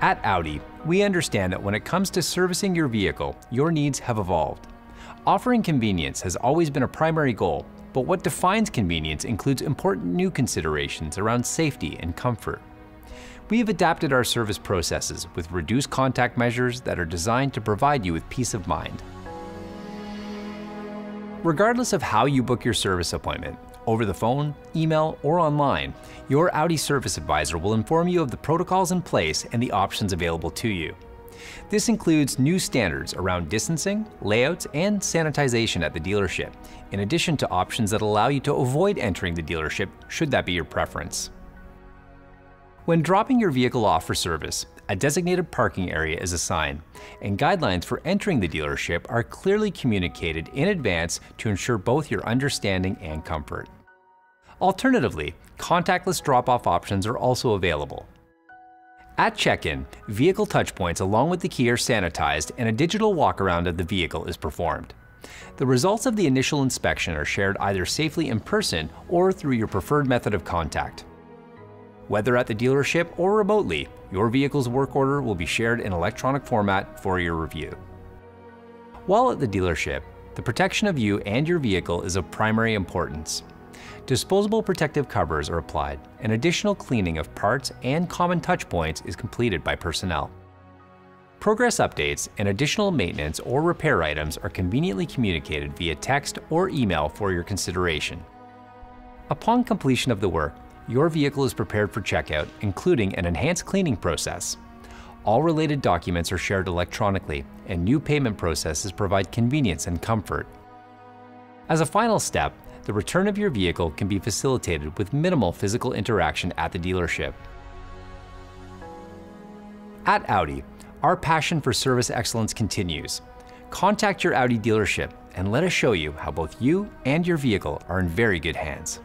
At Audi, we understand that when it comes to servicing your vehicle, your needs have evolved. Offering convenience has always been a primary goal, but what defines convenience includes important new considerations around safety and comfort. We have adapted our service processes with reduced contact measures that are designed to provide you with peace of mind. Regardless of how you book your service appointment, over the phone, email, or online, your Audi service advisor will inform you of the protocols in place and the options available to you. This includes new standards around distancing, layouts, and sanitization at the dealership, in addition to options that allow you to avoid entering the dealership should that be your preference. When dropping your vehicle off for service, a designated parking area is assigned, and guidelines for entering the dealership are clearly communicated in advance to ensure both your understanding and comfort. Alternatively, contactless drop-off options are also available. At check-in, vehicle touchpoints along with the key are sanitized and a digital walk-around of the vehicle is performed. The results of the initial inspection are shared either safely in person or through your preferred method of contact. Whether at the dealership or remotely, your vehicle's work order will be shared in electronic format for your review. While at the dealership, the protection of you and your vehicle is of primary importance. Disposable protective covers are applied, and additional cleaning of parts and common touch points is completed by personnel. Progress updates and additional maintenance or repair items are conveniently communicated via text or email for your consideration. Upon completion of the work, your vehicle is prepared for checkout, including an enhanced cleaning process. All related documents are shared electronically, and new payment processes provide convenience and comfort. As a final step, the return of your vehicle can be facilitated with minimal physical interaction at the dealership. At Audi, our passion for service excellence continues. Contact your Audi dealership and let us show you how both you and your vehicle are in very good hands.